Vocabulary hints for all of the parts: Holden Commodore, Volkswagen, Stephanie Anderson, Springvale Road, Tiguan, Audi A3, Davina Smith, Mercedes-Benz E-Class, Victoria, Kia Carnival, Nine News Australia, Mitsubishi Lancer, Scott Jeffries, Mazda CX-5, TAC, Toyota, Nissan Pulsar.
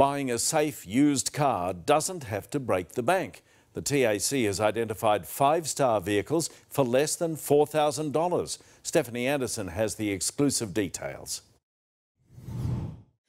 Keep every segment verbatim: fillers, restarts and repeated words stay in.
Buying a safe used car doesn't have to break the bank. The T A C has identified five-star vehicles for less than four thousand dollars. Stephanie Anderson has the exclusive details.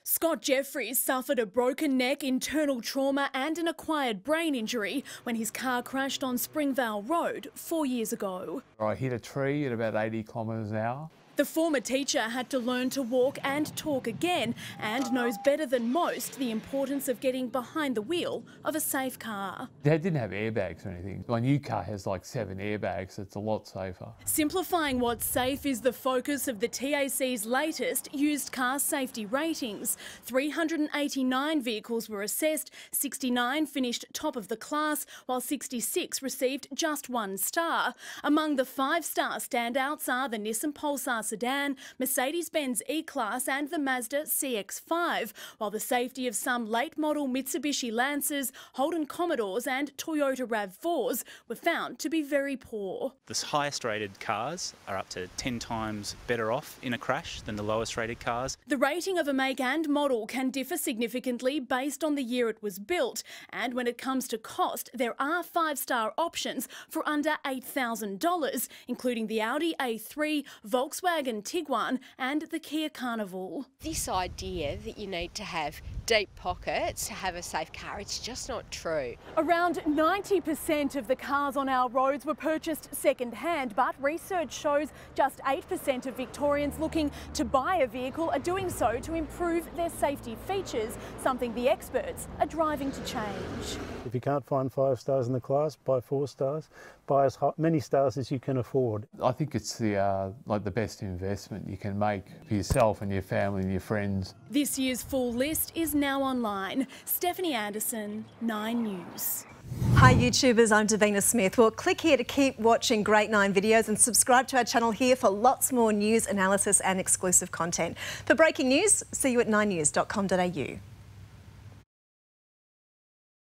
Scott Jeffries suffered a broken neck, internal trauma and an acquired brain injury when his car crashed on Springvale Road four years ago. I hit a tree at about eighty kilometres an hour. The former teacher had to learn to walk and talk again and knows better than most the importance of getting behind the wheel of a safe car. They didn't have airbags or anything. My new car has like seven airbags. It's a lot safer. Simplifying what's safe is the focus of the T A C's latest used car safety ratings. three hundred eighty-nine vehicles were assessed, sixty-nine finished top of the class, while sixty-six received just one star. Among the five-star standouts are the Nissan Pulsar sedan, Mercedes-Benz E-Class and the Mazda C X five, while the safety of some late-model Mitsubishi Lancers, Holden Commodores and Toyota RAV fours were found to be very poor. The highest-rated cars are up to ten times better off in a crash than the lowest-rated cars. The rating of a make and model can differ significantly based on the year it was built, and when it comes to cost, there are five-star options for under eight thousand dollars, including the Audi A three, Volkswagen Tiguan and the Kia Carnival. This idea that you need to have deep pockets to have a safe car, it's just not true. Around ninety percent of the cars on our roads were purchased second-hand, but research shows just eight percent of Victorians looking to buy a vehicle are doing so to improve their safety features, something the experts are driving to change. If you can't find five stars in the class, buy four stars, buy as many stars as you can afford. I think it's the, uh, like the best investment you can make for yourself and your family and your friends. This year's full list is now online. Stephanie Anderson, Nine News. Hi YouTubers, I'm Davina Smith. Well, click here to keep watching great Nine videos and subscribe to our channel here for lots more news, analysis and exclusive content. For breaking news, see you at nine news dot com dot A U.